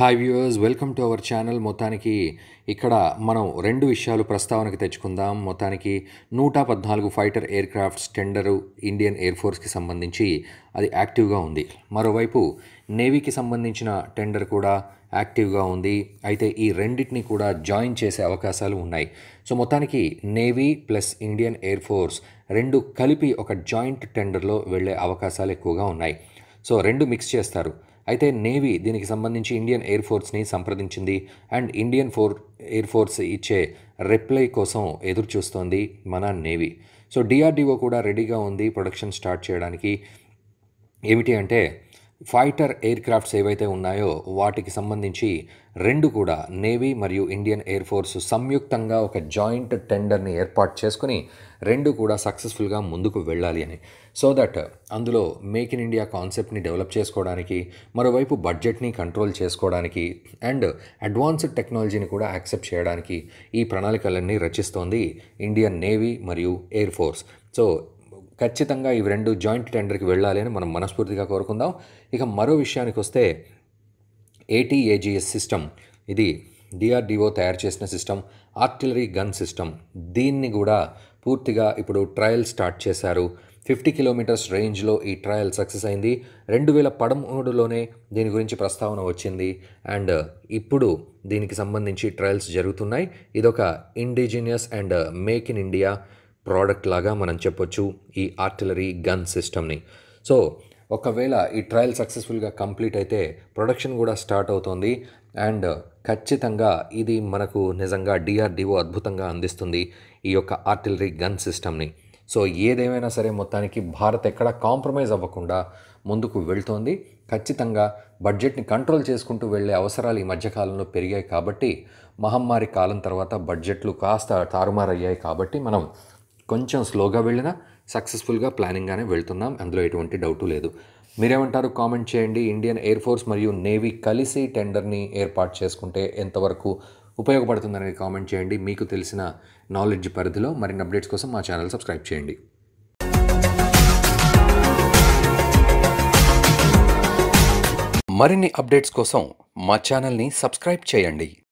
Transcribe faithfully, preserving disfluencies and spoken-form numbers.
Hi viewers, welcome to our channel. మొత్తానికి ఇక్కడ మనం రెండు విషయాలు ప్రస్తావనకి తెచ్చుకుందాం. మొత్తానికి నూట పద్నాలుగు fighter aircrafts tender Indian air ఫోర్స్కి సంబంధించి అది యాక్టివ్గా ఉంది. మరోవైపు నేవీకి సంబంధించిన టెండర్ కూడా యాక్టివ్గా ఉంది. అయితే ఈ రెండింటిని కూడా జాయిన్ చేసే అవకాశాలు ఉన్నాయి. సో మొత్తానికి navy plus Indian air force రెండు కలిపి ఒక జాయింట్ టెండర్లో వెళ్ళే అవకాశాలు ఎక్కువగా ఉన్నాయి. సో రెండు మిక్స్ చేస్తారు. అయితే నేవీ దీనికి సంబంధించి ఇండియన్ ఎయిర్ ఫోర్స్ని సంప్రదించింది and Indian four air force ఇచ్చే రిప్లై కోసం ఎదురు చూస్తోంది మన నేవీ. సో డిఆర్డిఓ కూడా రెడీగా ఉంది ప్రొడక్షన్ స్టార్ట్ చేయడానికి. ఏమిటి అంటే ఫైటర్ ఎయిర్ క్రాఫ్ట్స్ ఏవైతే ఉన్నాయో వాటికి సంబంధించి రెండు కూడా నేవీ మరియు ఇండియన్ ఎయిర్ ఫోర్స్ సంయుక్తంగా ఒక జాయింట్ టెండర్ని ఏర్పాటు చేసుకుని రెండు కూడా సక్సెస్ఫుల్గా ముందుకు వెళ్ళాలి అని. సో దట్ అందులో మేక్ ఇన్ ఇండియా కాన్సెప్ట్ని డెవలప్ చేసుకోవడానికి, మరోవైపు బడ్జెట్ని కంట్రోల్ చేసుకోవడానికి అండ్ అడ్వాన్స్డ్ టెక్నాలజీని కూడా యాక్సెప్ట్ చేయడానికి ఈ ప్రణాళికలన్నీ రచిస్తోంది ఇండియన్ నేవీ మరియు ఎయిర్ ఫోర్స్. సో ఖచ్చితంగా ఇవి రెండు జాయింట్ టెండర్కి వెళ్ళాలి అని మనం మనస్ఫూర్తిగా కోరుకుందాం. ఇక మరో విషయానికి వస్తే ఏటీఏజీఎస్ సిస్టమ్, ఇది డిఆర్డిఓ తయారు చేసిన సిస్టమ్, ఆర్టిలరీ గన్ సిస్టమ్. దీన్ని కూడా పూర్తిగా ఇప్పుడు ట్రయల్ స్టార్ట్ చేశారు. ఫిఫ్టీ కిలోమీటర్స్ రేంజ్లో ఈ ట్రయల్ సక్సెస్ అయింది. రెండు వేల పదమూడులోనే దీని గురించి ప్రస్తావన వచ్చింది అండ్ ఇప్పుడు దీనికి సంబంధించి ట్రయల్స్ జరుగుతున్నాయి. ఇదొక indigenous and make in India product లాగా మనం చెప్పొచ్చు ఈ ఆర్టిలరీ గన్ సిస్టమ్ని. సో ఒకవేళ ఈ ట్రయల్ సక్సెస్ఫుల్గా కంప్లీట్ అయితే ప్రొడక్షన్ కూడా స్టార్ట్ అవుతుంది అండ్ ఖచ్చితంగా ఇది మనకు నిజంగా డిఆర్డిఓ అద్భుతంగా అందిస్తుంది ఈ యొక్క ఆర్టిలరీ గన్ సిస్టమ్ని. సో ఏదేమైనా సరే మొత్తానికి భారత్ ఎక్కడ కాంప్రమైజ్ అవ్వకుండా ముందుకు వెళ్తోంది. ఖచ్చితంగా బడ్జెట్ని కంట్రోల్ చేసుకుంటూ వెళ్ళే అవసరాలు ఈ మధ్యకాలంలో పెరిగాయి కాబట్టి, మహమ్మారి కాలం తర్వాత బడ్జెట్లు కాస్త తారుమారయ్యాయి కాబట్టి మనం కొంచెం స్లోగా వెళ్ళినా సక్సెస్ఫుల్గా ప్లానింగ్గానే వెళ్తున్నాం. అందులో ఎటువంటి డౌటు లేదు. మీరేమంటారు కామెంట్ చేయండి. ఇండియన్ ఎయిర్ ఫోర్స్ మరియు నేవీ కలిసి టెండర్ని ఏర్పాటు చేసుకుంటే ఎంతవరకు ఉపయోగపడుతుందనేది కామెంట్ చేయండి మీకు తెలిసిన నాలెడ్జ్ పరిధిలో. మరిన్ని అప్డేట్స్ కోసం మా ఛానల్ సబ్స్క్రైబ్ చేయండి. మరిన్ని అప్డేట్స్ కోసం మా ఛానల్ని సబ్స్క్రైబ్ చేయండి.